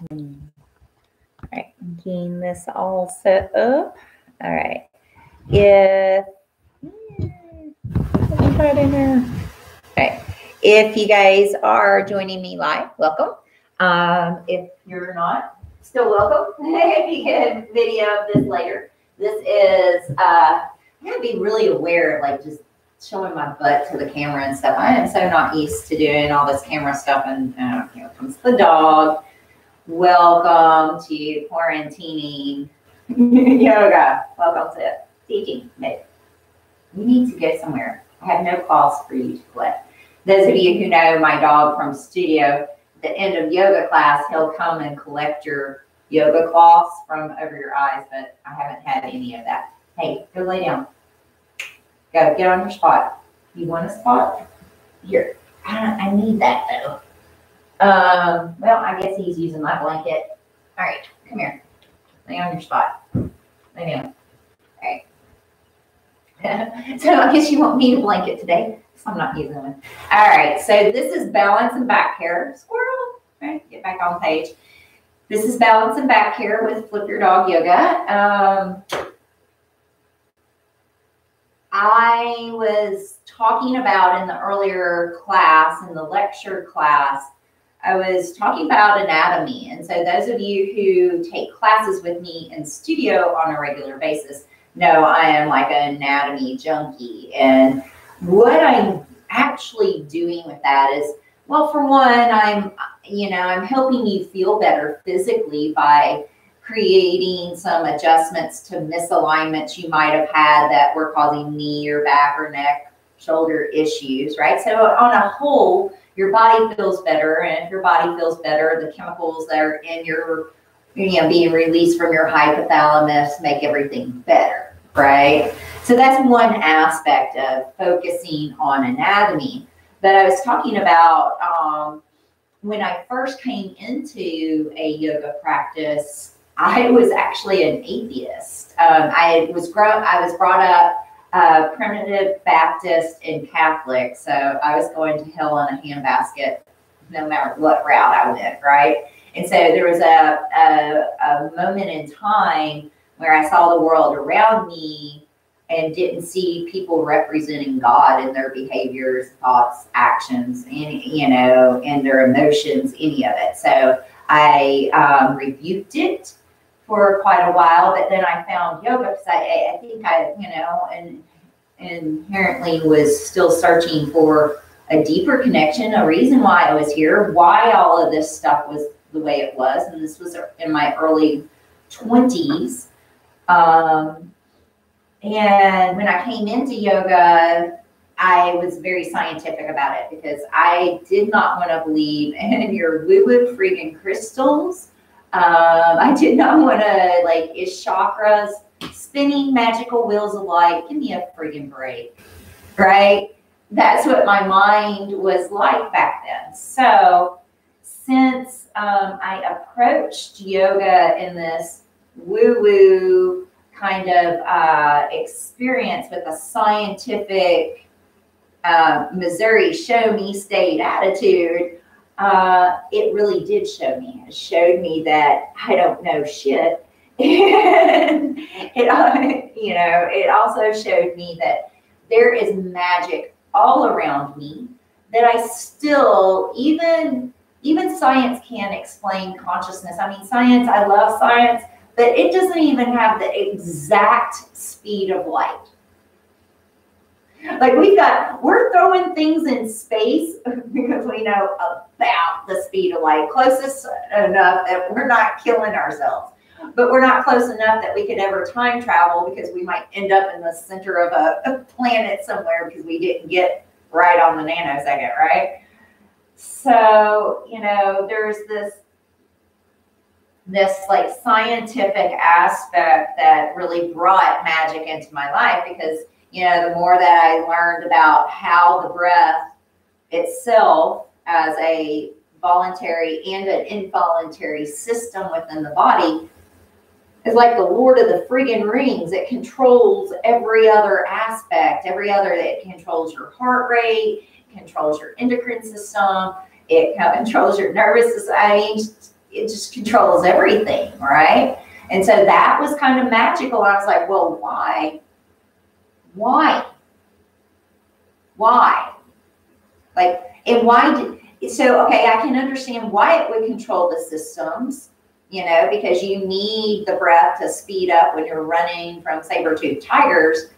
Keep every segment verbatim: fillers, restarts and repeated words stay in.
happening. All right, getting this all set up. All right, if, all right, if you guys are joining me live, welcome. Um, if you're not, still welcome. If you get a video of this later, this is, uh, I'm gonna be really aware of like just showing my butt to the camera and stuff. I am so not used to doing all this camera stuff, and uh, here comes the dog. Welcome to quarantining yoga. Welcome to teaching. Maybe. You need to go somewhere. I have no calls for you to collect. Those of you who know my dog from studio, at the end of yoga class, he'll come and collect your yoga cloths from over your eyes, but I haven't had any of that. Hey, go lay down. Go get on your spot. You want a spot? Here. I, I need that though. Um, well, I guess he's using my blanket. All right, come here. Lay on your spot. Lay down. All right. So I guess you won't need a blanket today, so I'm not using one. All right. So this is balance and back hair. Squirrel. Right. Get back on page. This is balance and back hair with Flip Your Dog Yoga. Um, I was talking about in the earlier class, in the lecture class, I was talking about anatomy. And so those of you who take classes with me in studio on a regular basis know I am like an anatomy junkie. And what I'm actually doing with that is, well, for one, I'm, you know, I'm helping you feel better physically by creating some adjustments to misalignments you might have had that were causing knee or back or neck, shoulder issues, right? So on a whole, your body feels better, and if your body feels better, the chemicals that are in your, you know, being released from your hypothalamus make everything better, right? So that's one aspect of focusing on anatomy. But I was talking about um, when I first came into a yoga practice, I was actually an atheist. Um, I was grown. I was brought up uh, primitive Baptist and Catholic, so I was going to hell in a handbasket, no matter what route I went, right? And so there was a, a, a moment in time where I saw the world around me and didn't see people representing God in their behaviors, thoughts, actions, and you know, and their emotions, any of it. So I um, rebuked it for quite a while, but then I found yoga because I, I think I, you know, and, and inherently was still searching for a deeper connection, a reason why I was here, why all of this stuff was the way it was. And this was in my early twenties. Um, and when I came into yoga, I was very scientific about it because I did not want to believe in your woo-woo freaking crystals. Um, I did not want to, like, is chakras spinning magical wheels of light? Give me a freaking break, right? That's what my mind was like back then. So since um, I approached yoga in this woo-woo kind of uh, experience with a scientific uh, Missouri show me state attitude, Uh, it really did show me. It showed me that I don't know shit. And it, you know, it also showed me that there is magic all around me that I still, even, even science can't explain consciousness. I mean, science, I love science, but it doesn't even have the exact speed of light. Like we've got, we're throwing things in space because we know about the speed of light, closest enough that we're not killing ourselves, but we're not close enough that we could ever time travel because we might end up in the center of a, a planet somewhere because we didn't get right on the nanosecond, right? So, you know, there's this, this like scientific aspect that really brought magic into my life because, you know, the more that I learned about how the breath itself as a voluntary and an involuntary system within the body is like the Lord of the friggin' Rings. It controls every other aspect, every other, it controls your heart rate, it controls your endocrine system, it controls your nervous system. I mean, it just controls everything, right? And so that was kind of magical. I was like, well, why? Why? Why? Like, and why did, so, okay, I can understand why it would control the systems, you know, because you need the breath to speed up when you're running from saber-toothed tigers,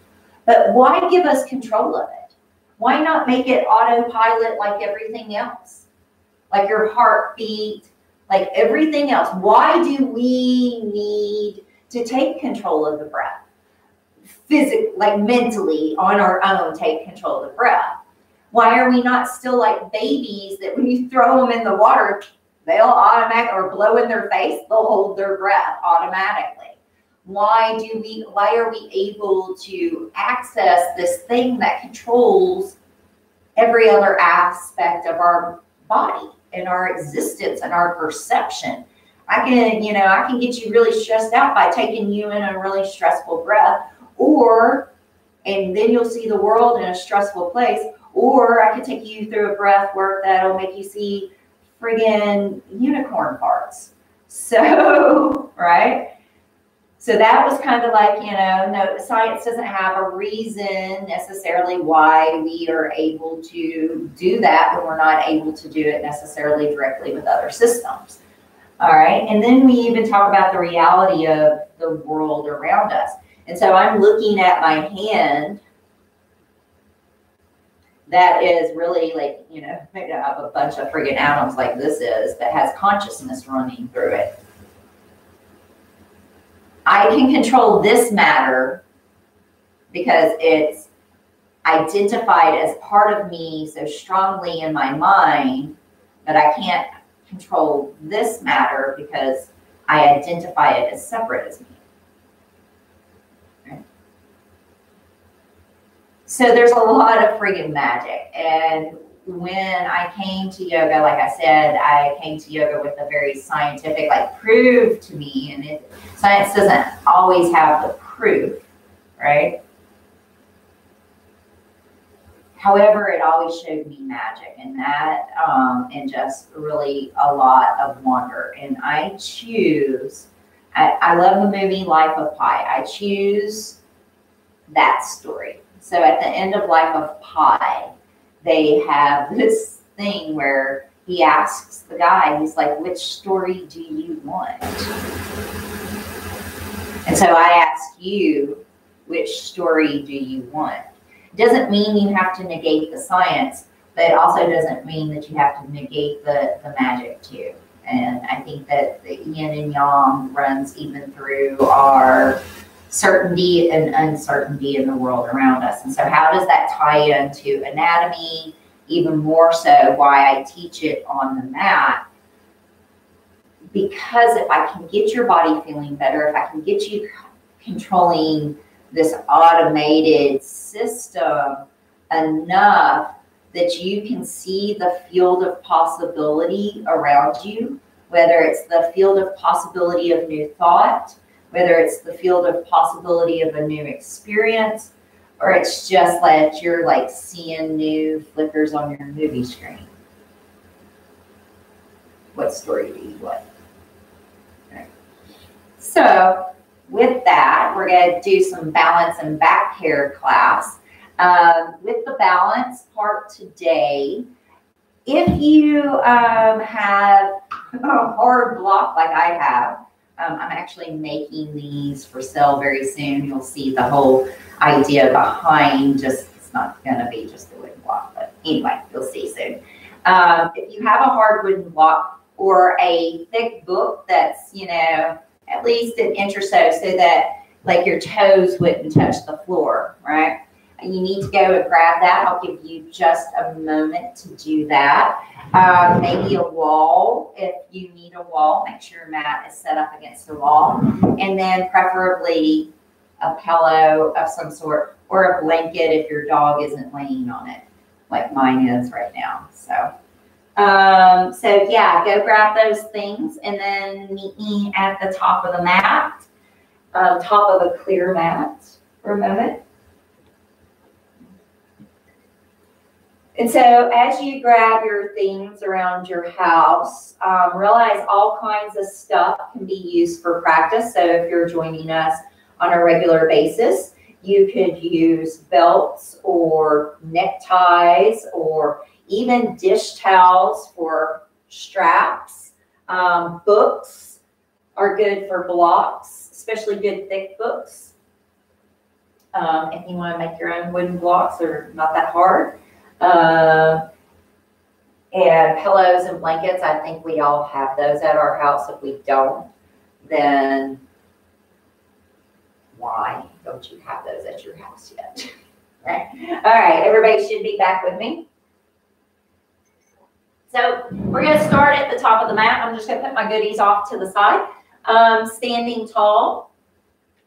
but why give us control of it? Why not make it autopilot like everything else? Like your heartbeat, like everything else. Why do we need to take control of the breath? Physically, like mentally on our own, take control of the breath. Why are we not still like babies that when you throw them in the water, they'll automatically, or blow in their face, they'll hold their breath automatically? Why do we, why are we able to access this thing that controls every other aspect of our body and our existence and our perception? I can, you know, I can get you really stressed out by taking you in a really stressful breath, or, and then you'll see the world in a stressful place, or I could take you through a breath work that'll make you see friggin' unicorn parts. So, right? So that was kind of like, you know, no, science doesn't have a reason necessarily why we are able to do that when we're not able to do it necessarily directly with other systems. All right. And then we even talk about the reality of the world around us. And so I'm looking at my hand that is really like, you know, maybe I have a bunch of friggin' atoms like this is that has consciousness running through it. I can control this matter because it's identified as part of me so strongly in my mind, but I can't control this matter because I identify it as separate as me. Right? So there's a lot of friggin' magic. And when I came to yoga, like I said, I came to yoga with a very scientific, like, prove to me. And it, science doesn't always have the proof, right? However, it always showed me magic, and that, um, and just really a lot of wonder. And I choose, I, I love the movie Life of Pi. I choose that story. So at the end of Life of Pi, they have this thing where he asks the guy, he's like, which story do you want? And so I ask you, which story do you want? It doesn't mean you have to negate the science, but it also doesn't mean that you have to negate the, the magic too. And I think that the yin and yang runs even through our certainty and uncertainty in the world around us. And so how does that tie into anatomy? Even more so why I teach it on the mat, because if I can get your body feeling better, if I can get you controlling this automated system enough that you can see the field of possibility around you, whether it's the field of possibility of new thought, whether it's the field of possibility of a new experience, or it's just that you're like seeing new flickers on your movie screen. What story do you want? Okay. So with that, we're going to do some balance and back hair class. Um, with the balance part today, if you um, have a hard block like I have, Um, I'm actually making these for sale very soon. You'll see the whole idea behind just, it's not going to be just the wooden block, but anyway, you'll see soon. Um, if you have a hard wooden block or a thick book that's, you know, at least an inch or so, so that like your toes wouldn't touch the floor, right? You need to go and grab that. I'll give you just a moment to do that. Um, maybe a wall, if you need a wall, make sure your mat is set up against the wall. And then preferably a pillow of some sort or a blanket if your dog isn't laying on it, like mine is right now. So, um, so yeah, go grab those things and then meet me at the top of the mat, um, top of a clear mat for a moment. And so as you grab your things around your house, um, realize all kinds of stuff can be used for practice. So if you're joining us on a regular basis, you could use belts or neckties or even dish towels for straps. Um, books are good for blocks, especially good thick books. Um, if you want to make your own wooden blocks, they're not that hard. Uh, and pillows and blankets, I think we all have those at our house. If we don't, then why don't you have those at your house yet? Right? All right, everybody should be back with me. So we're going to start at the top of the mat. I'm just going to put my goodies off to the side. Um, standing tall.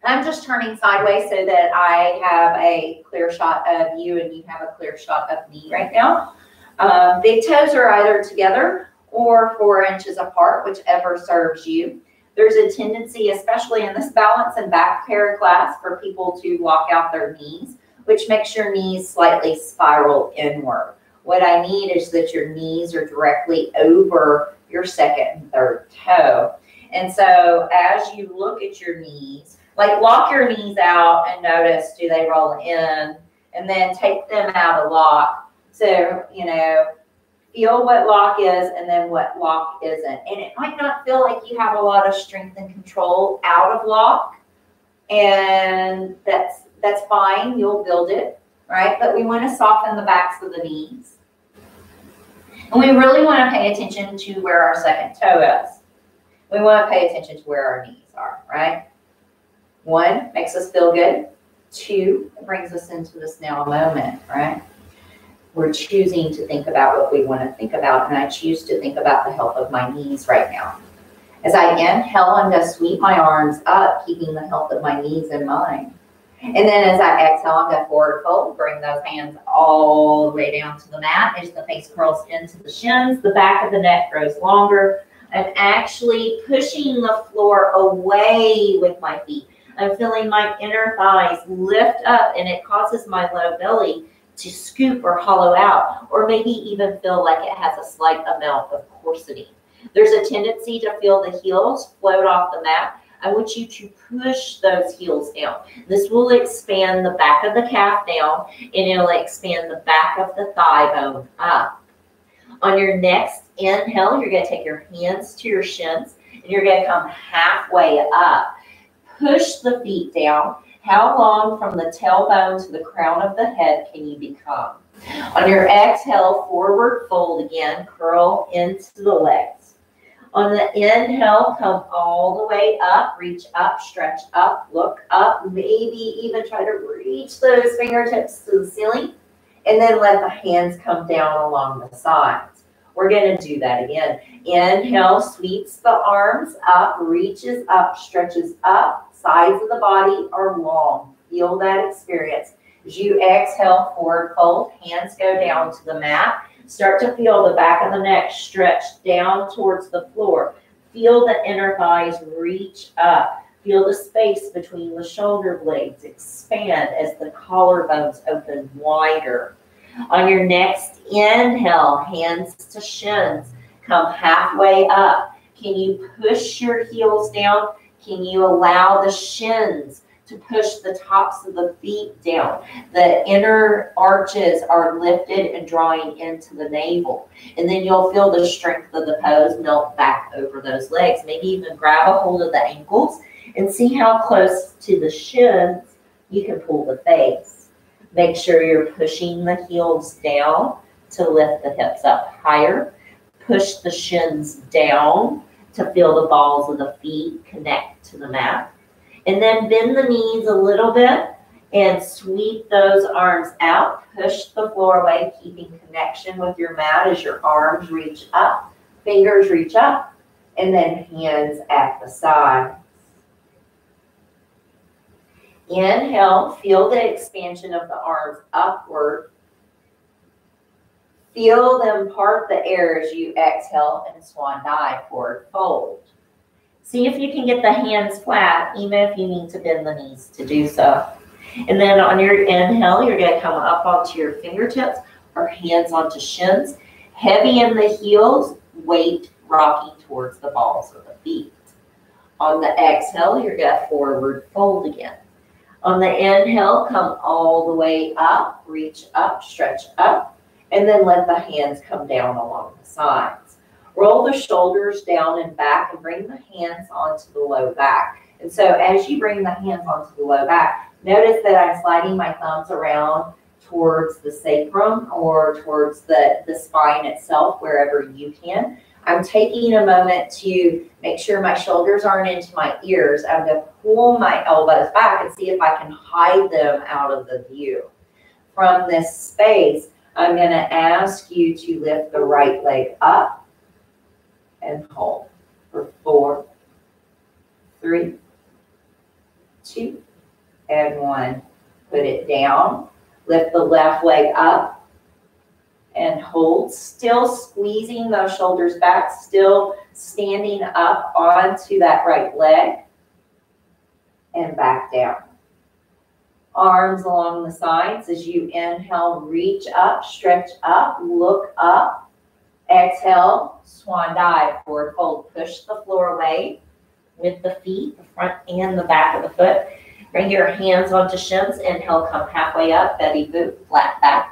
I'm just turning sideways so that I have a clear shot of you and you have a clear shot of me right now. Um, big toes are either together or four inches apart, whichever serves you. There's a tendency, especially in this balance and back care class, for people to lock out their knees, which makes your knees slightly spiral inward. What I need is that your knees are directly over your second and third toe. And so as you look at your knees, like lock your knees out and notice, do they roll in? And then take them out of lock. So, you know, feel what lock is and then what lock isn't. And it might not feel like you have a lot of strength and control out of lock. And that's, that's fine. You'll build it, right? But we want to soften the backs of the knees. And we really want to pay attention to where our second toe is. We want to pay attention to where our knees are, right? One, makes us feel good. Two, it brings us into this now moment, right? We're choosing to think about what we want to think about, and I choose to think about the health of my knees right now. As I inhale, I'm going to sweep my arms up, keeping the health of my knees in mind. And then as I exhale, I'm going to forward fold, bring those hands all the way down to the mat as the face curls into the shins, the back of the neck grows longer. I'm actually pushing the floor away with my feet. I'm feeling my inner thighs lift up, and it causes my low belly to scoop or hollow out, or maybe even feel like it has a slight amount of corseting. There's a tendency to feel the heels float off the mat. I want you to push those heels down. This will expand the back of the calf down, and it'll expand the back of the thigh bone up. On your next inhale, you're going to take your hands to your shins, and you're going to come halfway up. Push the feet down. How long from the tailbone to the crown of the head can you become? On your exhale, forward fold again, curl into the legs. On the inhale, come all the way up, reach up, stretch up, look up, maybe even try to reach those fingertips to the ceiling, and then let the hands come down along the sides. We're going to do that again. Inhale, sweeps the arms up, reaches up, stretches up. Sides of the body are long. Feel that experience. As you exhale, forward fold, hands go down to the mat. Start to feel the back of the neck stretch down towards the floor. Feel the inner thighs reach up. Feel the space between the shoulder blades expand as the collarbones open wider. On your next inhale, hands to shins. Come halfway up. Can you push your heels down? Can you allow the shins to push the tops of the feet down? The inner arches are lifted and drawing into the navel. And then you'll feel the strength of the pose melt back over those legs. Maybe even grab a hold of the ankles and see how close to the shins you can pull the face. Make sure you're pushing the heels down to lift the hips up higher. Push the shins down to feel the balls of the feet connect to the mat. And then bend the knees a little bit and sweep those arms out. Push the floor away, keeping connection with your mat as your arms reach up, fingers reach up, and then hands at the sides. Inhale, feel the expansion of the arms upward. Feel them part the air as you exhale and swan dive, forward fold. See if you can get the hands flat, even if you need to bend the knees to do so. And then on your inhale, you're going to come up onto your fingertips, or hands onto shins, heavy in the heels, weight rocking towards the balls of the feet. On the exhale, you're going to forward fold again. On the inhale, come all the way up, reach up, stretch up, and then let the hands come down along the sides. Roll the shoulders down and back and bring the hands onto the low back. And so as you bring the hands onto the low back, notice that I'm sliding my thumbs around towards the sacrum or towards the, the spine itself, wherever you can. I'm taking a moment to make sure my shoulders aren't into my ears. I'm going to pull my elbows back and see if I can hide them out of the view. From this space, I'm going to ask you to lift the right leg up and hold for four, three, two, and one. Put it down. Lift the left leg up and hold, still squeezing those shoulders back, still standing up onto that right leg and back down. Arms along the sides as you inhale, reach up, stretch up, look up, exhale, swan dive, forward fold, push the floor away with the feet, the front and the back of the foot. Bring your hands onto shins, inhale, come halfway up, Betty Boop, flat back.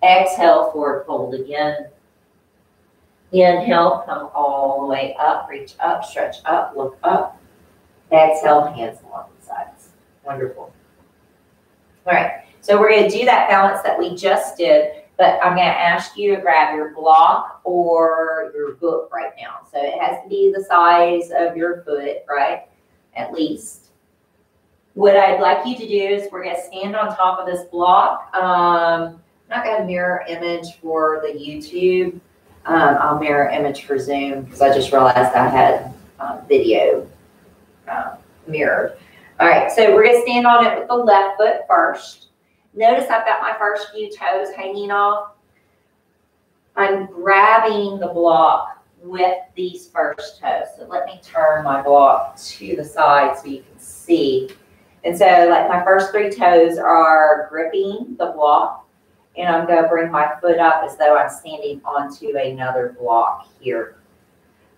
Exhale, forward fold again. Inhale, come all the way up, reach up, stretch up, look up. Exhale, hands along the sides. Wonderful. All right, so we're going to do that balance that we just did, but I'm going to ask you to grab your block or your book right now. So it has to be the size of your foot, right? At least. What I'd like you to do is we're going to stand on top of this block. Um, I'm not going to mirror image for the YouTube. Um, I'll mirror image for Zoom because I just realized I had um, video uh, mirrored. All right, so we're going to stand on it with the left foot first. Notice I've got my first few toes hanging off. I'm grabbing the block with these first toes. So let me turn my block to the side so you can see. And so like my first three toes are gripping the block. And I'm going to bring my foot up as though I'm standing onto another block here.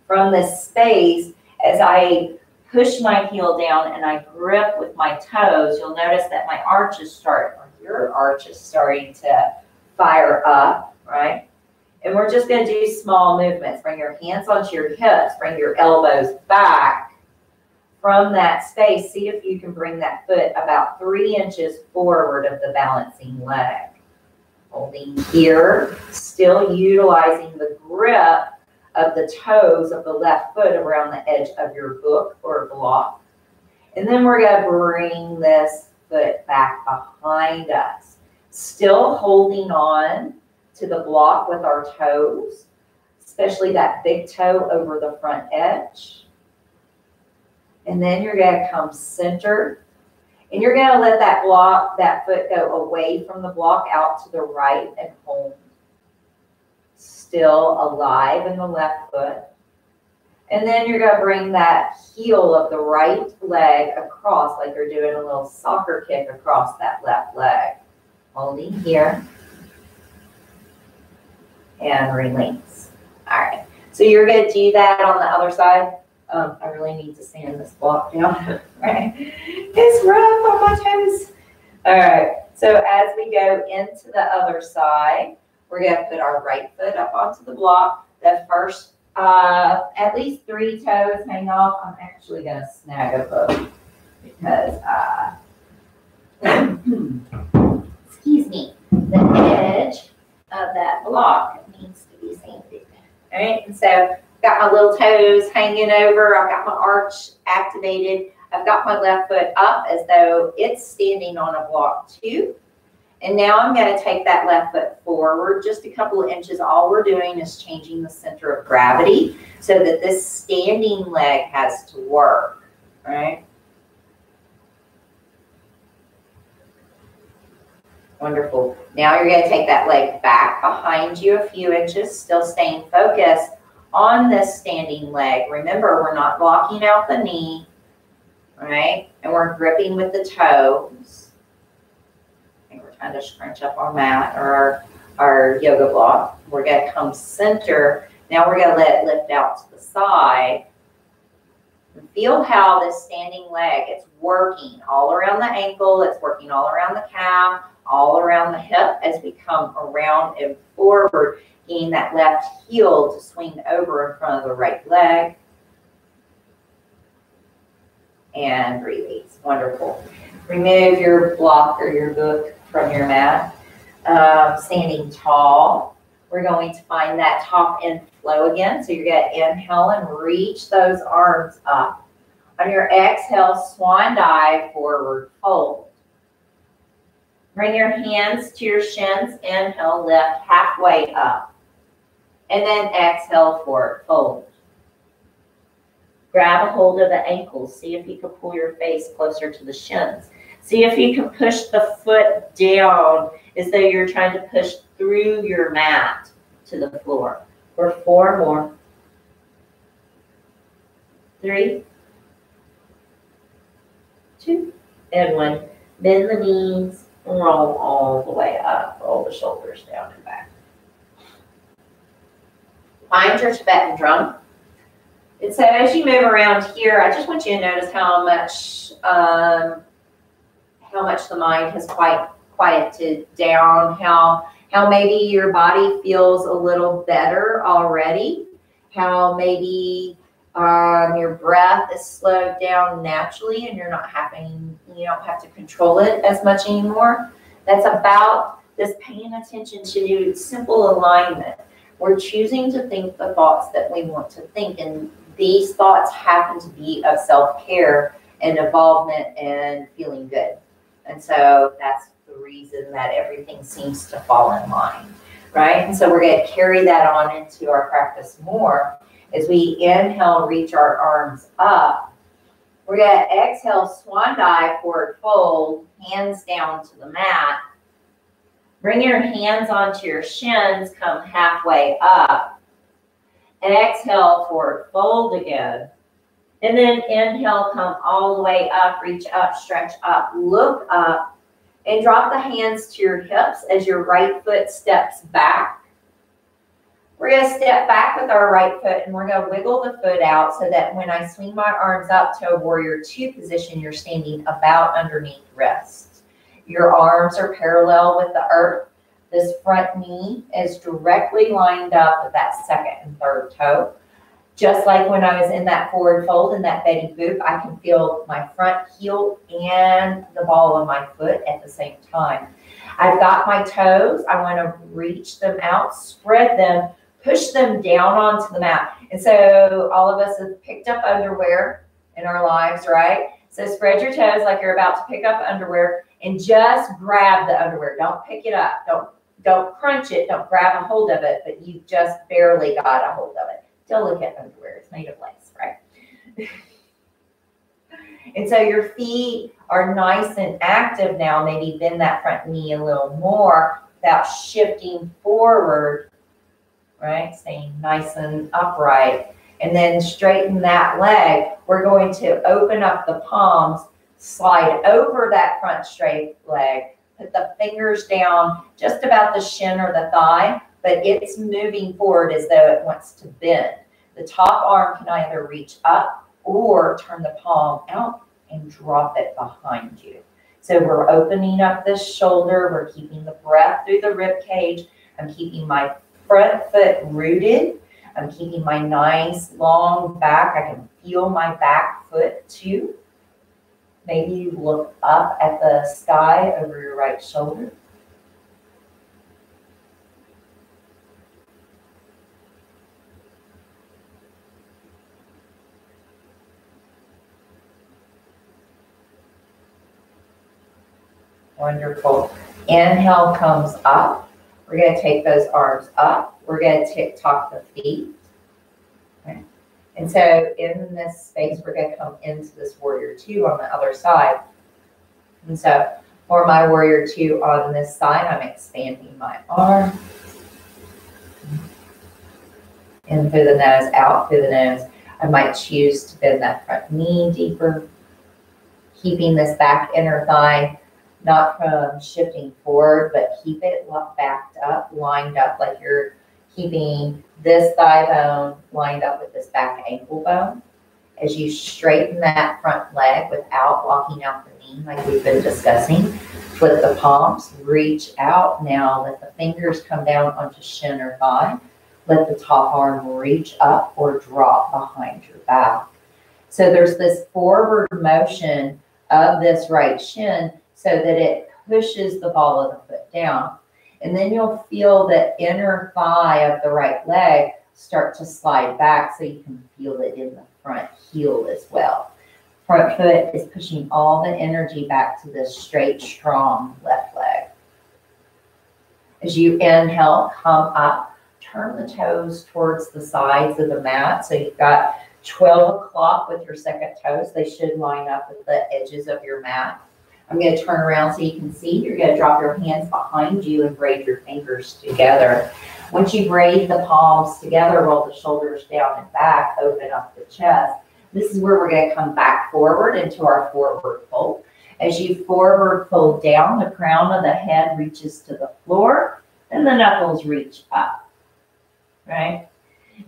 From this space, as I push my heel down and I grip with my toes, you'll notice that my arches start, or your arch is starting to fire up, right? And we're just going to do small movements. Bring your hands onto your hips. Bring your elbows back. From that space, see if you can bring that foot about three inches forward of the balancing leg. Holding here, still utilizing the grip of the toes of the left foot around the edge of your book or block. And then we're going to bring this foot back behind us. Still holding on to the block with our toes, especially that big toe over the front edge. And then you're going to come centered. And you're going to let that block, that foot go away from the block out to the right and hold. Still alive in the left foot. And then you're going to bring that heel of the right leg across like you're doing a little soccer kick across that left leg. Holding here. And release. All right. So you're going to do that on the other side. Um, I really need to stand this block down, right? It's rough on my toes. All right, so as we go into the other side, we're going to put our right foot up onto the block. The first, uh, at least three toes hang off. I'm actually going to snag a book because, uh, excuse me, the edge of that block needs to be sanded. All right, and so got my little toes hanging over. I've got my arch activated. I've got my left foot up as though it's standing on a block too. And now I'm going to take that left foot forward just a couple of inches. All we're doing is changing the center of gravity so that this standing leg has to work, right? Wonderful. Now you're going to take that leg back behind you a few inches, still staying focused on this standing leg. Remember, we're not locking out the knee, right? And we're gripping with the toes. And we're trying to scrunch up our mat or our, our yoga block. We're going to come center. Now we're going to let it lift out to the side. And feel how this standing leg, it's working all around the ankle. It's working all around the calf, all around the hip as we come around and forward. Getting that left heel to swing over in front of the right leg. And release. Wonderful. Remove your block or your book from your mat. Um, standing tall. We're going to find that top end flow again. So you're going to inhale and reach those arms up. On your exhale, swan dive, forward fold. Bring your hands to your shins. Inhale, lift halfway up. And then exhale, forward fold. Grab a hold of the ankles. See if you can pull your face closer to the shins. See if you can push the foot down as though you're trying to push through your mat to the floor. For four more. Three. Two. And one. Bend the knees. Roll all the way up. Roll the shoulders down and back. Find your Tibetan drum. And so as you move around here, I just want you to notice how much um, how much the mind has quite quieted down, how, how maybe your body feels a little better already, how maybe um, your breath is slowed down naturally and you're not having, you don't have to control it as much anymore. That's about this paying attention to simple alignment. We're choosing to think the thoughts that we want to think, and these thoughts happen to be of self-care and involvement and feeling good. And so that's the reason that everything seems to fall in line, right? And so we're going to carry that on into our practice more. As we inhale, reach our arms up. We're going to exhale, swan dive, forward fold, hands down to the mat. Bring your hands onto your shins, come halfway up. And exhale, forward fold again. And then inhale, come all the way up, reach up, stretch up, look up, and drop the hands to your hips as your right foot steps back. We're going to step back with our right foot, and we're going to wiggle the foot out so that when I swing my arms up to a warrior two position, you're standing about underneath wrist. Your arms are parallel with the earth. This front knee is directly lined up with that second and third toe. Just like when I was in that forward fold in that Betty Boop, I can feel my front heel and the ball of my foot at the same time. I've got my toes. I want to reach them out, spread them, push them down onto the mat. And so all of us have picked up underwear in our lives, right? So spread your toes like you're about to pick up underwear and just grab the underwear. Don't pick it up. Don't, don't crunch it. Don't grab a hold of it, but you just barely got a hold of it. Delicate underwear. It's made of lace, right? And so your feet are nice and active now. Maybe bend that front knee a little more without shifting forward, right? Staying nice and upright. And then straighten that leg. We're going to open up the palms, slide over that front straight leg, put the fingers down just about the shin or the thigh, but it's moving forward as though it wants to bend. The top arm can either reach up or turn the palm out and drop it behind you. So we're opening up the shoulder. We're keeping the breath through the rib cage. I'm keeping my front foot rooted. I'm keeping my nice long back. I can feel my back foot too. Maybe you look up at the sky over your right shoulder. Wonderful. Inhale comes up. We're going to take those arms up. We're going to tick-tock the feet. Okay. And so in this space, we're going to come into this warrior two on the other side. And so for my warrior two on this side, I'm expanding my arm. In through the nose, out through the nose. I might choose to bend that front knee deeper, keeping this back inner thigh not from shifting forward, but keep it backed up, lined up, like you're keeping this thigh bone lined up with this back ankle bone. As you straighten that front leg without walking out the knee, like we've been discussing, flip the palms, reach out. Now let the fingers come down onto shin or thigh. Let the top arm reach up or drop behind your back. So there's this forward motion of this right shin so that it pushes the ball of the foot down. And then you'll feel the inner thigh of the right leg start to slide back so you can feel it in the front heel as well. Front foot is pushing all the energy back to this straight, strong left leg. As you inhale, come up, turn the toes towards the sides of the mat. So you've got twelve o'clock with your second toes. They should line up with the edges of your mat. I'm going to turn around so you can see. You're going to drop your hands behind you and braid your fingers together. Once you braid the palms together, roll the shoulders down and back, open up the chest. This is where we're going to come back forward into our forward fold. As you forward fold down, the crown of the head reaches to the floor and the knuckles reach up, right?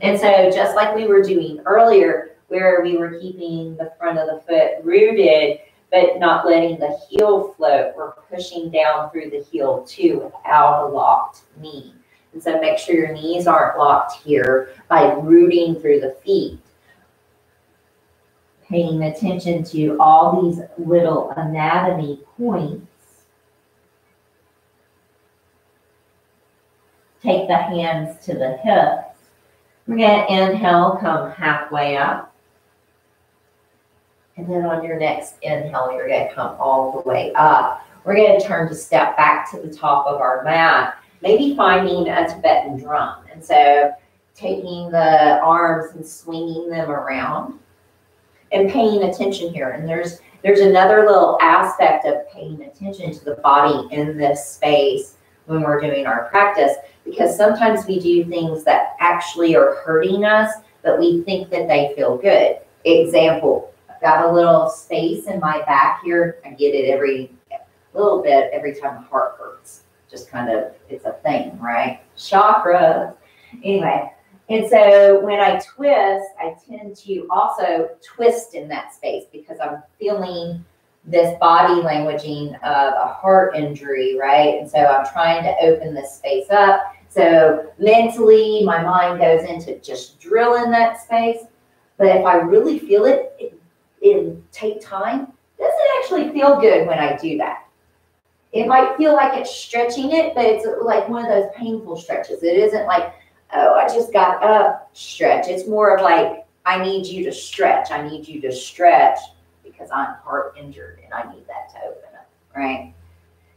And so just like we were doing earlier, where we were keeping the front of the foot rooted, but not letting the heel float, we're pushing down through the heel too without a locked knee. And so make sure your knees aren't locked here by rooting through the feet. Paying attention to all these little anatomy points. Take the hands to the hips. We're going to inhale, come halfway up. And then on your next inhale, you're going to come all the way up. We're going to turn to step back to the top of our mat. Maybe finding a Tibetan drum. And so taking the arms and swinging them around and paying attention here. And there's, there's another little aspect of paying attention to the body in this space when we're doing our practice, because sometimes we do things that actually are hurting us, but we think that they feel good. Example, I've got a little space in my back here. I get it every little bit every time the heart hurts. Just kind of, it's a thing, right? Chakra. Anyway, and so when I twist, I tend to also twist in that space because I'm feeling this body languaging of a heart injury, right? And so I'm trying to open this space up. So mentally, my mind goes into just drilling that space. But if I really feel it, it, it take time. Does it actually feel good when I do that? It might feel like it's stretching it, but it's like one of those painful stretches. It isn't like, oh, I just got up stretch. It's more of like, I need you to stretch. I need you to stretch because I'm heart injured and I need that to open up, right?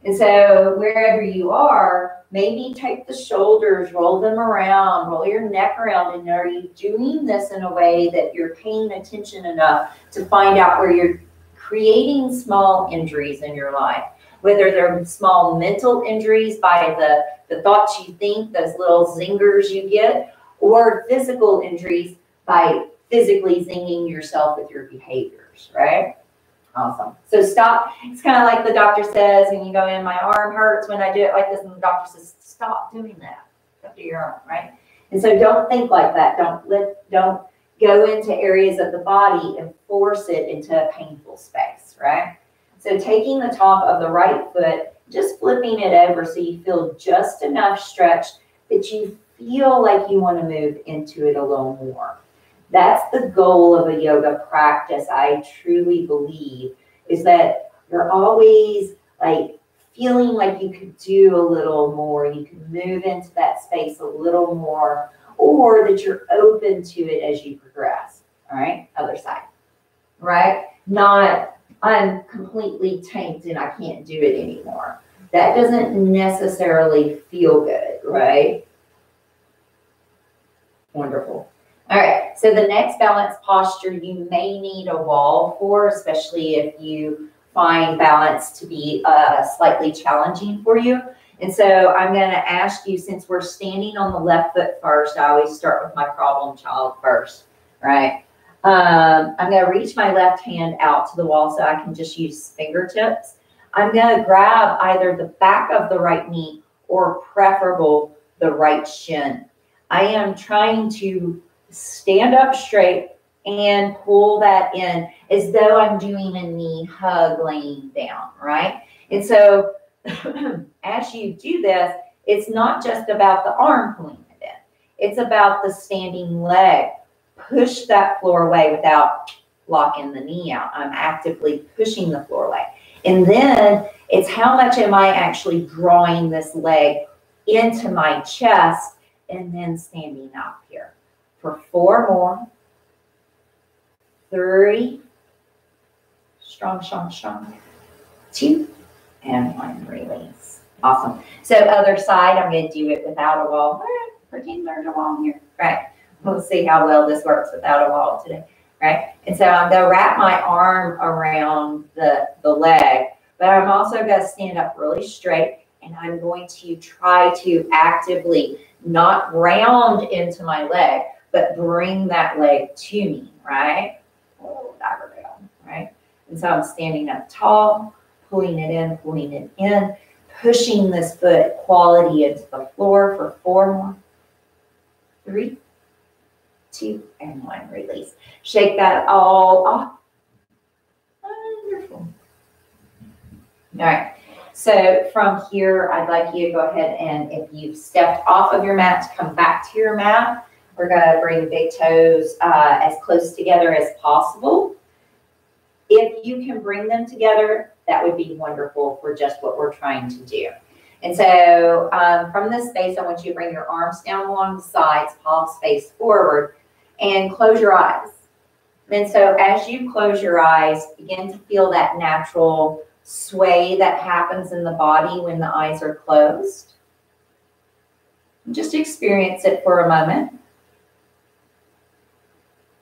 And so wherever you are, maybe take the shoulders, roll them around, roll your neck around. And are you doing this in a way that you're paying attention enough to find out where you're creating small injuries in your life? Whether they're small mental injuries by the, the thoughts you think, those little zingers you get, or physical injuries by physically zinging yourself with your behaviors, right? Awesome. So stop. It's kind of like the doctor says when you go in, my arm hurts when I do it like this, and the doctor says, stop doing that. Stop doing your arm, right? And so don't think like that. Don't let, don't go into areas of the body and force it into a painful space, right? So taking the top of the right foot, just flipping it over so you feel just enough stretch that you feel like you want to move into it a little more. That's the goal of a yoga practice, I truly believe, is that you're always like feeling like you could do a little more, you can move into that space a little more, or that you're open to it as you progress. All right, other side, right? Not I'm completely tanked and I can't do it anymore. That doesn't necessarily feel good, right? Wonderful. All right, so the next balance posture you may need a wall for, especially if you find balance to be uh, slightly challenging for you. And so I'm going to ask you, since we're standing on the left foot first, I always start with my problem child first, right? Um, I'm going to reach my left hand out to the wall so I can just use fingertips. I'm going to grab either the back of the right knee or preferable the right shin. I am trying to stand up straight and pull that in as though I'm doing a knee hug laying down, right? And so as you do this, it's not just about the arm pulling it in. It's about the standing leg. Push that floor away without locking the knee out. I'm actively pushing the floor away. And then it's how much am I actually drawing this leg into my chest and then standing up here for four more. Three, strong, strong, strong, two, and one, release. Awesome. So other side, I'm going to do it without a wall. All right, pretend there's a wall here. Right. We'll see how well this works without a wall today. Right. And so I'm going to wrap my arm around the, the leg, but I'm also going to stand up really straight, and I'm going to try to actively not round into my leg, but bring that leg to me, right? Right? And so I'm standing up tall, pulling it in, pulling it in, pushing this foot quality into the floor for four more, three, two, and one, release. Shake that all off. Wonderful. All right. So from here, I'd like you to go ahead and if you've stepped off of your mat, to come back to your mat. We're going to bring the big toes uh, as close together as possible. If you can bring them together, that would be wonderful for just what we're trying to do. And so um, from this space, I want you to bring your arms down along the sides, palms face forward, and close your eyes. And so as you close your eyes, begin to feel that natural sway that happens in the body when the eyes are closed. Just experience it for a moment.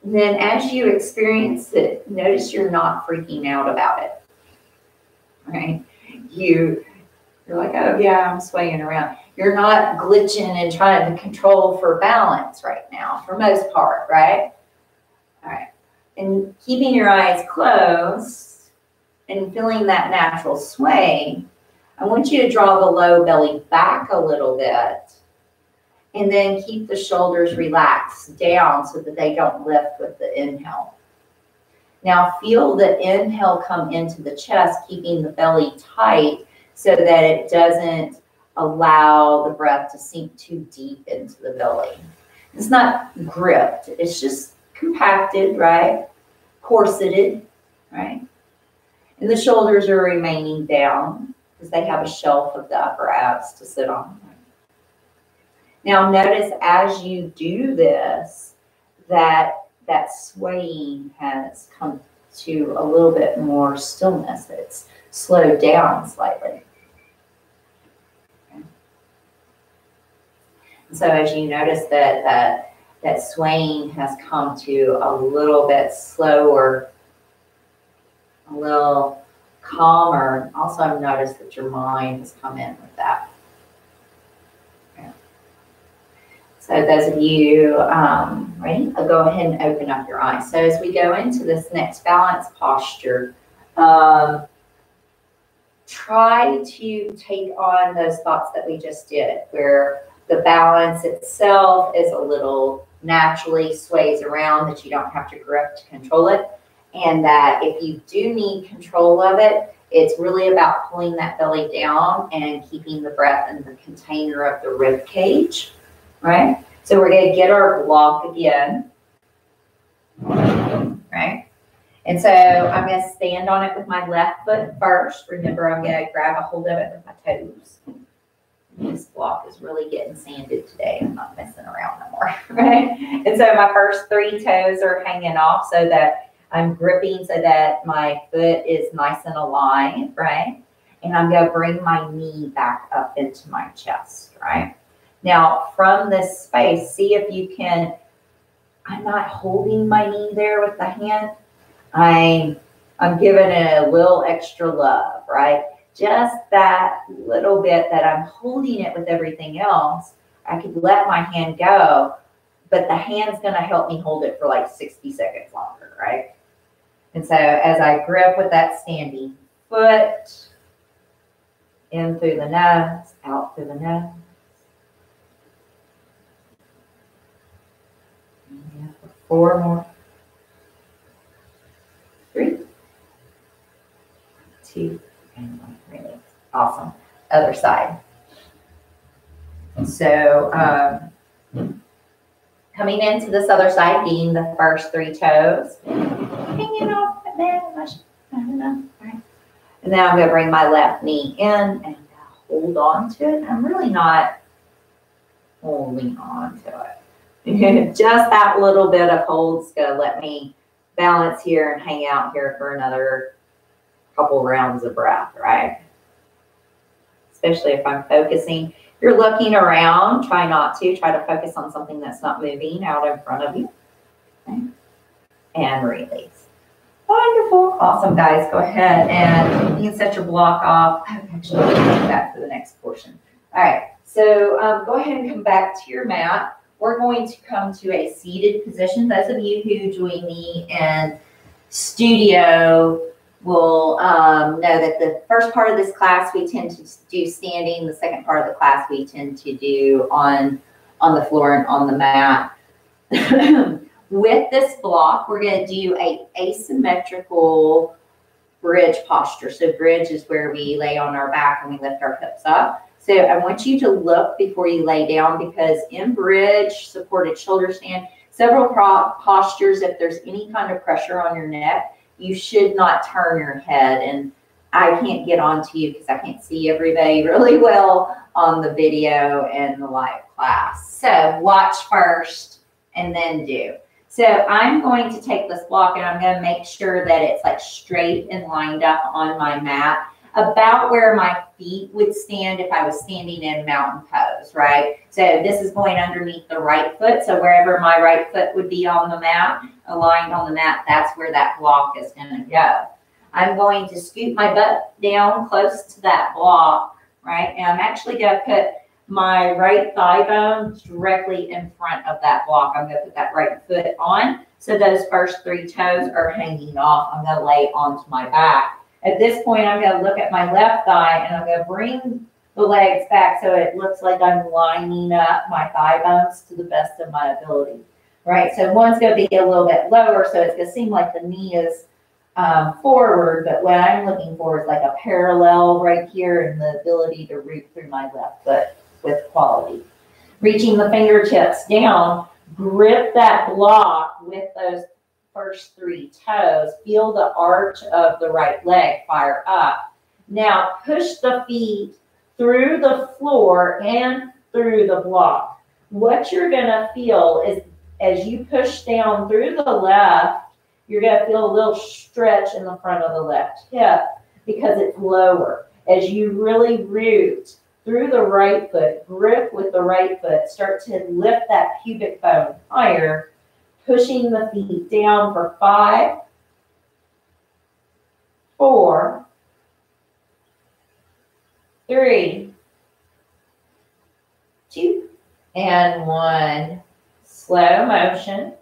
And then as you experience it, notice you're not freaking out about it, right? You, you're like, oh yeah, I'm swaying around. You're not glitching and trying to control for balance right now, for most part, right? All right. And keeping your eyes closed and feeling that natural sway, I want you to draw the low belly back a little bit. And then keep the shoulders relaxed down so that they don't lift with the inhale. Now feel the inhale come into the chest, keeping the belly tight so that it doesn't allow the breath to sink too deep into the belly. It's not gripped. It's just compacted, right? Corseted, right? And the shoulders are remaining down because they have a shelf of the upper abs to sit on. Now notice as you do this, that that swaying has come to a little bit more stillness. It's slowed down slightly. Okay. And so as you notice that, that that swaying has come to a little bit slower, a little calmer. Also, I've noticed that your mind has come in with that. So those of you um, ready, I'll go ahead and open up your eyes. So as we go into this next balance posture, um, try to take on those thoughts that we just did, where the balance itself is a little naturally sways around, that you don't have to grip to control it. And that if you do need control of it, it's really about pulling that belly down and keeping the breath in the container of the rib cage. Right? So we're going to get our block again. Right? And so I'm going to stand on it with my left foot first. Remember, I'm going to grab a hold of it with my toes. This block is really getting sanded today. I'm not messing around no more. Right? And so my first three toes are hanging off so that I'm gripping so that my foot is nice and aligned. Right? And I'm going to bring my knee back up into my chest. Right? Now, from this space, see if you can, I'm not holding my knee there with the hand. I, I'm giving it a little extra love, right? Just that little bit that I'm holding it with everything else. I could let my hand go, but the hand's going to help me hold it for like sixty seconds longer, right? And so as I grip with that standing foot, In through the nose, out through the nose. And four more. Three, two, and one. Release. Awesome. Other side. So um, coming into this other side, being the first three toes. Hanging off the bed. I don't know. All right. And now I'm going to bring my left knee in and hold on to it. I'm really not holding on to it. Just that little bit of hold's going to let me balance here and hang out here for another couple rounds of breath, right? Especially if I'm focusing. You're looking around. Try not to. Try to focus on something that's not moving out in front of you. Okay. And release. Wonderful. Awesome, guys. Go ahead and you can set your block off. I'm actually going to come back for the next portion. All right. So um, go ahead and come back to your mat. We're going to come to a seated position. Those of you who join me in studio will um, know that the first part of this class we tend to do standing. The second part of the class we tend to do on, on the floor and on the mat. With this block, we're going to do a asymmetrical bridge posture. So bridge is where we lay on our back and we lift our hips up. So I want you to look before you lay down, because in bridge, supported shoulder stand, several postures, if there's any kind of pressure on your neck, you should not turn your head. And I can't get onto you because I can't see everybody really well on the video and the live class. So watch first and then do. So I'm going to take this block and I'm going to make sure that it's like straight and lined up on my mat, about where my feet would stand if I was standing in mountain pose, right? So this is going underneath the right foot. So wherever my right foot would be on the mat, aligned on the mat, that's where that block is going to go. I'm going to scoop my butt down close to that block, right? And I'm actually going to put my right thigh bone directly in front of that block. I'm going to put that right foot on. So those first three toes are hanging off. I'm going to lay onto my back. At this point, I'm going to look at my left thigh and I'm going to bring the legs back so it looks like I'm lining up my thigh bones to the best of my ability, right? So one's going to be a little bit lower, so it's going to seem like the knee is um, forward, but what I'm looking for is like a parallel right here and the ability to root through my left foot with quality. Reaching the fingertips down, grip that block with those first three toes. Feel the arch of the right leg fire up. Now push the feet through the floor and through the block. What you're going to feel is as you push down through the left, you're going to feel a little stretch in the front of the left hip because it's lower. As you really root through the right foot, grip with the right foot, start to lift that pubic bone higher, pushing the feet down for five, four, three, two, and one. Slow motion,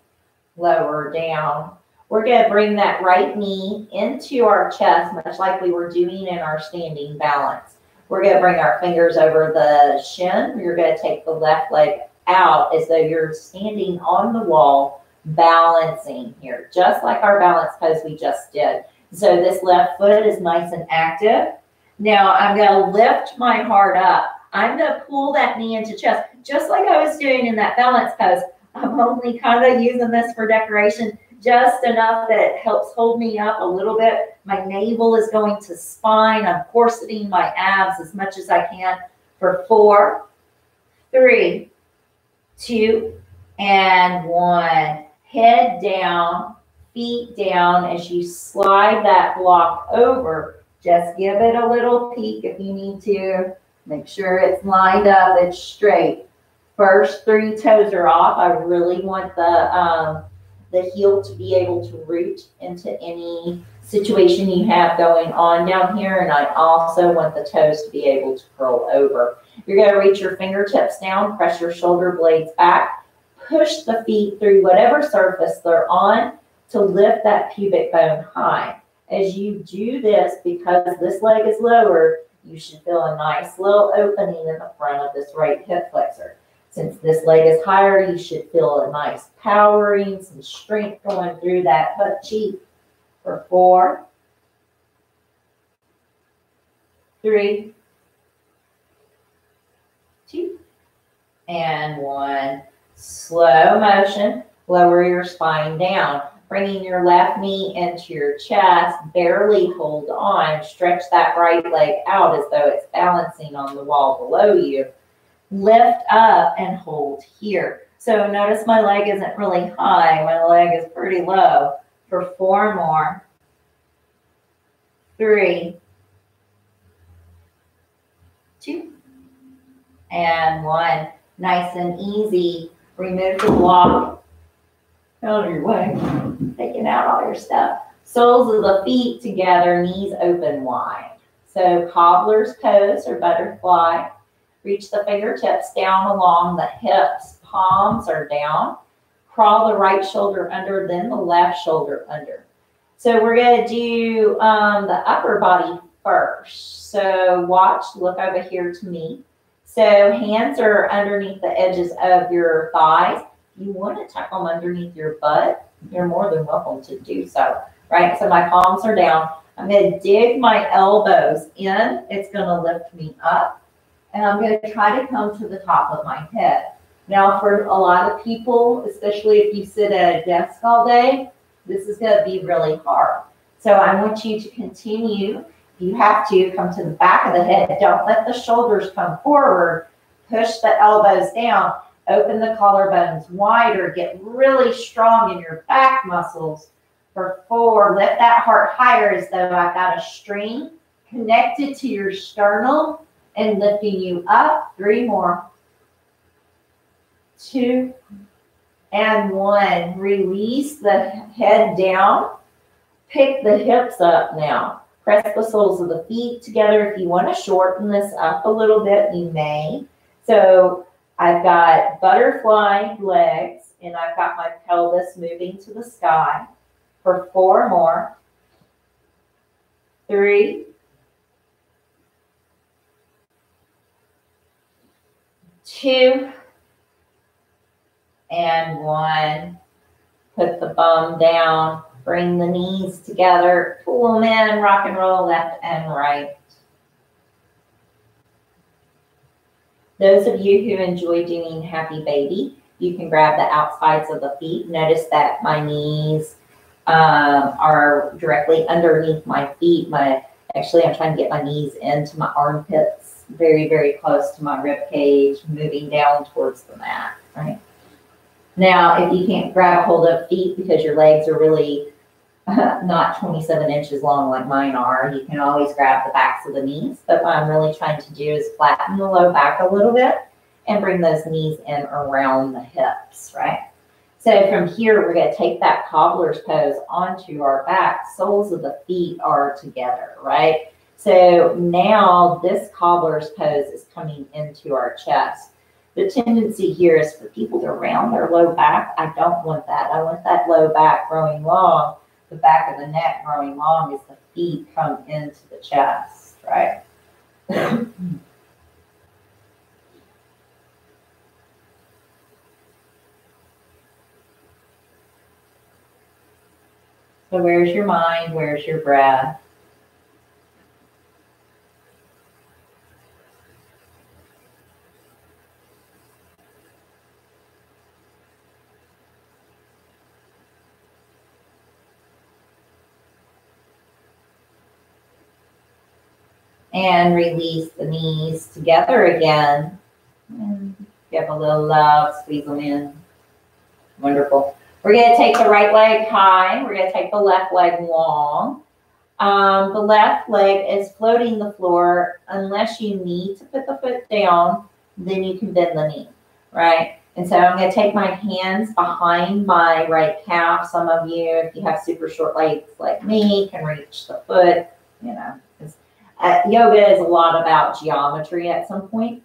lower down. We're going to bring that right knee into our chest, much like we were doing in our standing balance. We're going to bring our fingers over the shin. You're going to take the left leg out as though you're standing on the wall, balancing here, just like our balance pose we just did. So this left foot is nice and active. Now I'm going to lift my heart up. I'm going to pull that knee into chest, just like I was doing in that balance pose. I'm only kind of using this for decoration, just enough that it helps hold me up a little bit. My navel is going to spine. I'm corseting my abs as much as I can for four, three, two, and one. Head down, feet down as you slide that block over. Just give it a little peek if you need to. Make sure it's lined up, it's straight. First three toes are off. I really want the um, the heel to be able to root into any situation you have going on down here. And I also want the toes to be able to curl over. You're going to reach your fingertips down, press your shoulder blades back, push the feet through whatever surface they're on to lift that pubic bone high. As you do this, because this leg is lower, you should feel a nice little opening in the front of this right hip flexor. Since this leg is higher, you should feel a nice powering, some strength going through that butt cheek for four, three, two, and one. Slow motion, lower your spine down, bringing your left knee into your chest, barely hold on, stretch that right leg out as though it's balancing on the wall below you. Lift up and hold here. So notice my leg isn't really high, my leg is pretty low. For four more, three, two, and one. Nice and easy. Remove the block out of your way, taking out all your stuff. Soles of the feet together, knees open wide. So cobbler's pose or butterfly. Reach the fingertips down along the hips, palms are down. Crawl the right shoulder under, then the left shoulder under. So we're going to do um, the upper body first. So watch, look over here to me. So hands are underneath the edges of your thighs. If you want to tuck them underneath your butt, you're more than welcome to do so, right? So my palms are down. I'm going to dig my elbows in. It's going to lift me up. And I'm going to try to come to the top of my head. Now, for a lot of people, especially if you sit at a desk all day, this is going to be really hard. So I want you to continue. If you have to, come to the back of the head. Don't let the shoulders come forward. Push the elbows down. Open the collarbones wider. Get really strong in your back muscles. For four, lift that heart higher as though I've got a string connected to your sternum and lifting you up. Three more. Two, and one. Release the head down. Pick the hips up now. Press the soles of the feet together. If you want to shorten this up a little bit, you may. So I've got butterfly legs, and I've got my pelvis moving to the sky for four more. Three, two, and one. Put the bum down. Bring the knees together. Pull them in. Rock and roll left and right. Those of you who enjoy doing Happy Baby, you can grab the outsides of the feet. Notice that my knees um, are directly underneath my feet. My Actually, I'm trying to get my knees into my armpits. Very, very close to my rib cage. Moving down towards the mat. Right? Now, if you can't grab hold of feet because your legs are really not twenty-seven inches long like mine are, you can always grab the backs of the knees. But what I'm really trying to do is flatten the low back a little bit and bring those knees in around the hips, right? So from here, we're going to take that cobbler's pose onto our back. Soles of the feet are together, right? So now this cobbler's pose is coming into our chest. The tendency here is for people to round their low back. I don't want that. I want that low back growing long, the back of the neck growing long as the feet come into the chest, right? So where's your mind? Where's your breath? And release the knees together again. And give a little love, squeeze them in. Wonderful. We're going to take the right leg high. We're going to take the left leg long. Um, the left leg is floating the floor. Unless you need to put the foot down, then you can bend the knee, right? And so I'm going to take my hands behind my right calf. Some of you, if you have super short legs like me, can reach the foot, you know. Uh, yoga is a lot about geometry at some point,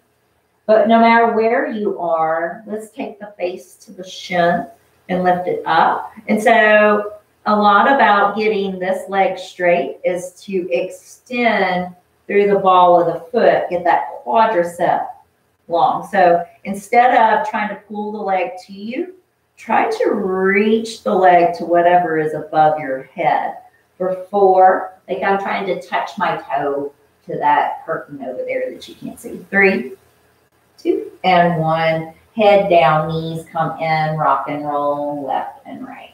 but no matter where you are, let's take the face to the shin and lift it up. And so a lot about getting this leg straight is to extend through the ball of the foot, get that quadricep long. So instead of trying to pull the leg to you, try to reach the leg to whatever is above your head. For four, like I'm trying to touch my toe to that curtain over there that you can't see. Three, two, and one. Head down, knees come in, rock and roll, left and right.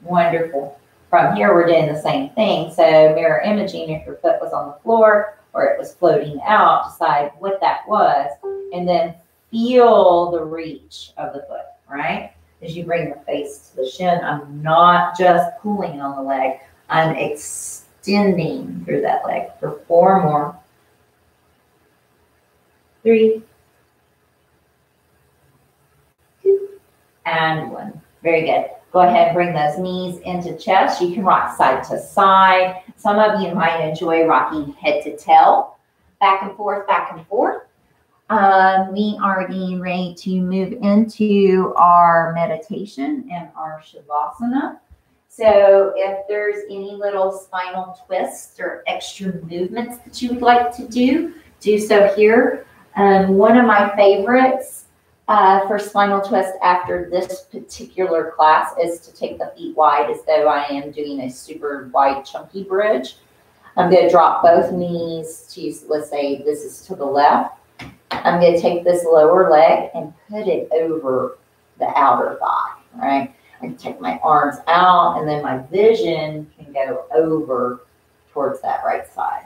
Wonderful. From here, we're doing the same thing. So mirror imaging, if your foot was on the floor or it was floating out, decide what that was, and then feel the reach of the foot, right? As you bring the face to the shin, I'm not just pulling on the leg, I'm extending through that leg. For four more. Three, two, and one. Very good. Go ahead and bring those knees into chest. You can rock side to side. Some of you might enjoy rocking head to tail, back and forth, back and forth. Um, we are getting ready to move into our meditation and our shavasana. So if there's any little spinal twists or extra movements that you would like to do, do so here. Um, one of my favorites Uh, for spinal twist after this particular class is to take the feet wide as though I am doing a super wide chunky bridge. I'm going to drop both knees to, let's say this is to the left. I'm going to take this lower leg and put it over the outer thigh, right? I can take my arms out and then my vision can go over towards that right side.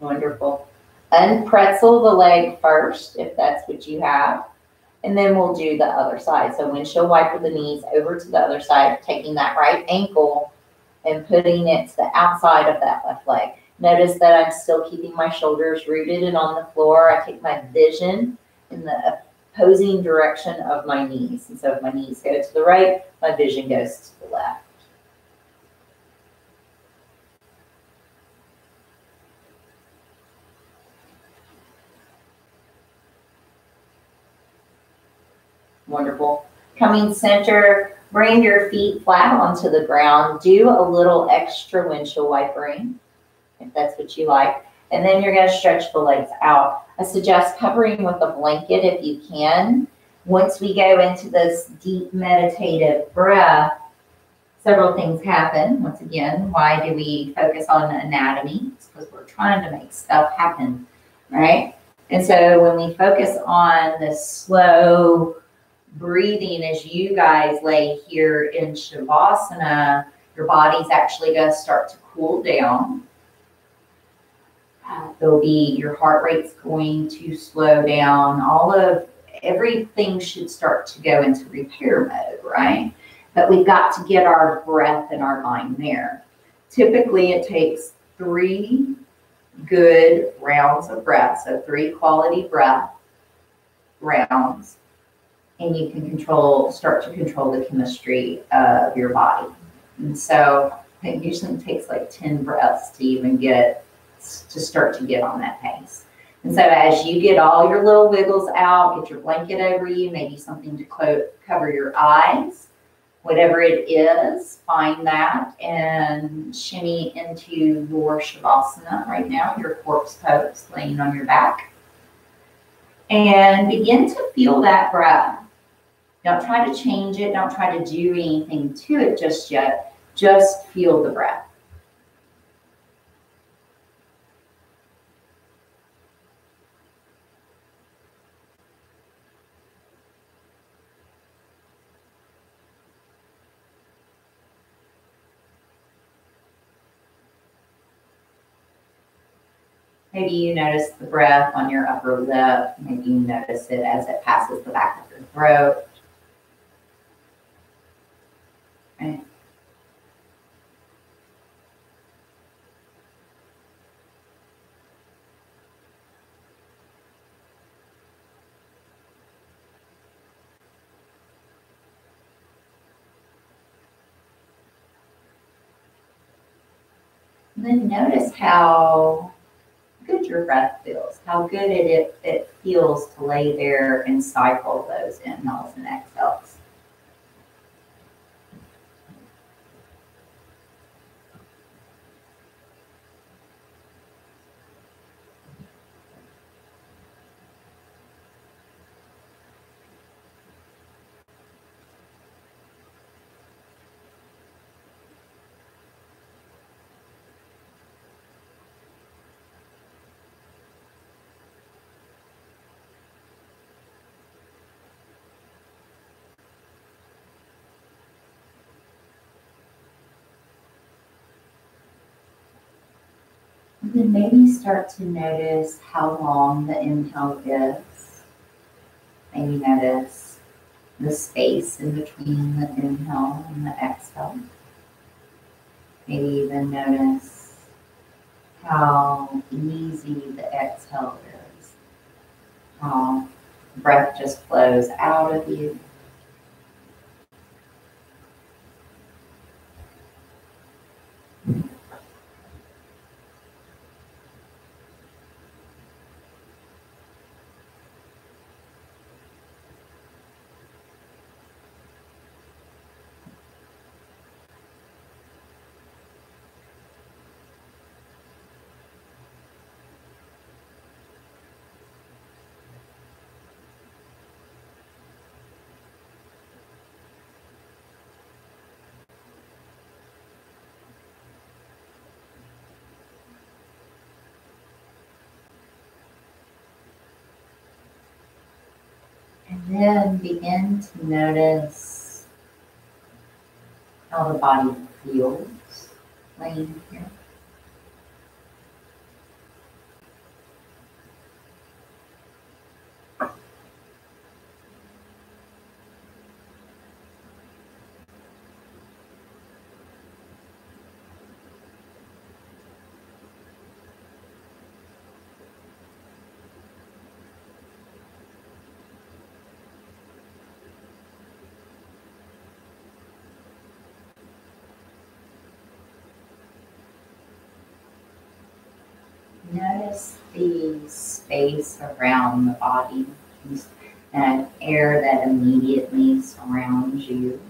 Wonderful. Unpretzel the leg first, if that's what you have, and then we'll do the other side. So windshield wiper the knees over to the other side, taking that right ankle and putting it to the outside of that left leg. Notice that I'm still keeping my shoulders rooted and on the floor. I take my vision in the opposing direction of my knees. And so if my knees go to the right, my vision goes to the left. Wonderful. Coming center, bring your feet flat onto the ground. Do a little extra windshield wipering, if that's what you like. And then you're going to stretch the legs out. I suggest covering with a blanket if you can. Once we go into this deep meditative breath, several things happen. Once again, why do we focus on anatomy? It's because we're trying to make stuff happen, right? And so when we focus on this slow breathing as you guys lay here in Shavasana, your body's actually going to start to cool down. There'll be your heart rate's going to slow down. All of everything should start to go into repair mode, right? But we've got to get our breath and our mind there. Typically, it takes three good rounds of breath, so three quality breath rounds. And you can control, start to control the chemistry of your body. And so it usually takes like ten breaths to even get, to start to get on that pace. And so as you get all your little wiggles out, get your blanket over you, maybe something to cover your eyes, whatever it is, find that and shimmy into your Shavasana right now, your corpse pose, laying on your back. And begin to feel that breath. Don't try to change it. Don't try to do anything to it just yet. Just feel the breath. Maybe you notice the breath on your upper lip. Maybe you notice it as it passes the back of your throat. Right. And then notice how good your breath feels, how good it, it feels to lay there and cycle those inhales and exhales. And then maybe start to notice how long the inhale is. Maybe notice the space in between the inhale and the exhale. Maybe even notice how easy the exhale is, how breath just flows out of you. Then begin to notice how the body feels laying here. Notice the space around the body, that air that immediately surrounds you.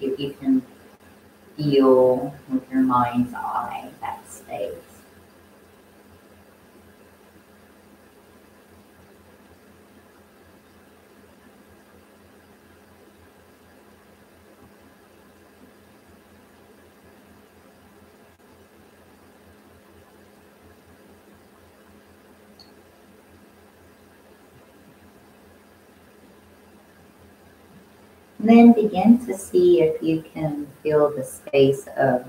If you can feel with your mind's eye that space. Then begin to see if you can feel the space of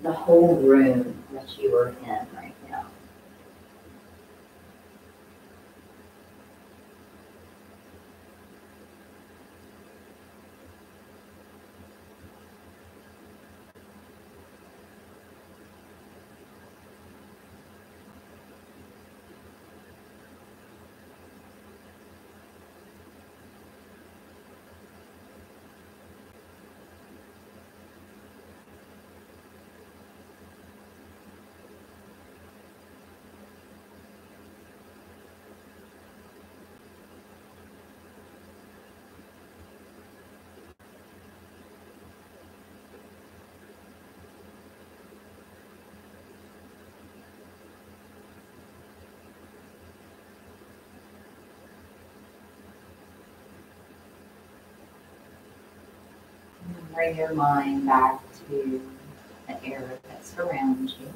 the whole room that you are in right now. Bring your mind back to the air that surrounds you,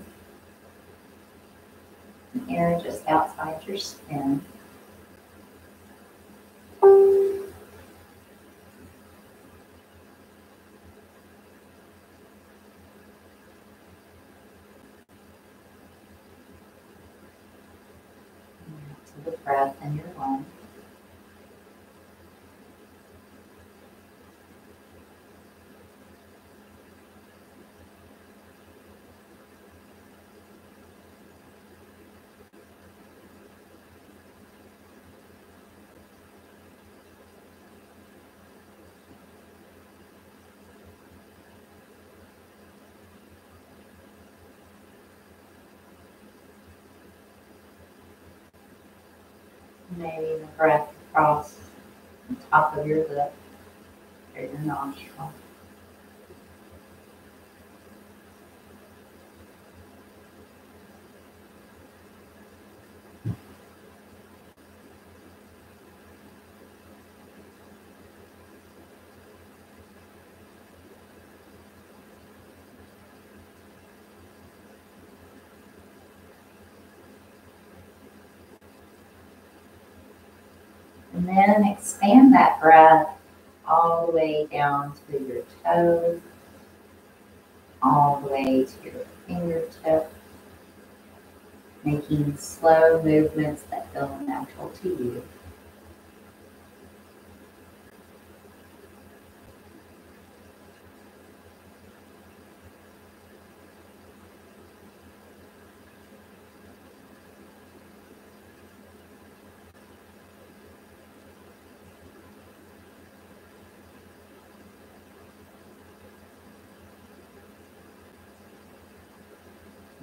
the air just outside your skin. To the breath in your lungs. maybe the breath across the top of your lip or your nostril. And then expand that breath all the way down to your toes, all the way to your fingertips, making slow movements that feel natural to you.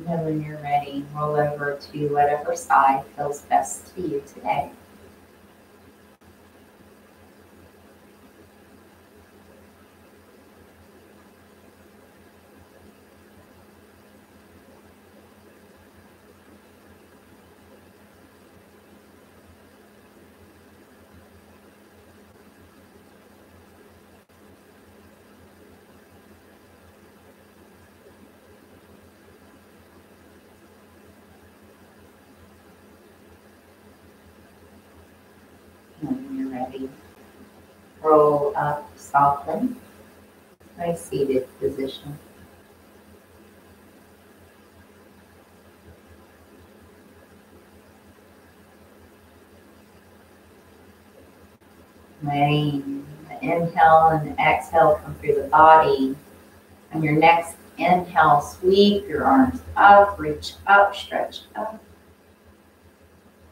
And when you're ready, roll over to whatever side feels best to you today. Roll up softly to a seated position. Letting the inhale and the exhale come through the body. On your next inhale, sweep your arms up, reach up, stretch up.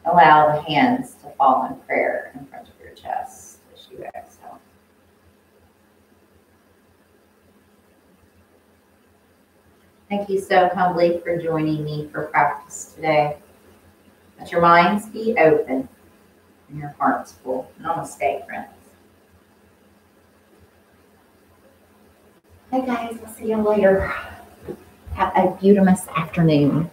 Allow the hands to fall in prayer in front of your chest as you exhale. Thank you so humbly for joining me for practice today. Let your minds be open and your hearts full. Namaste, friends. Hey guys, I'll see you later. Have a beautiful afternoon.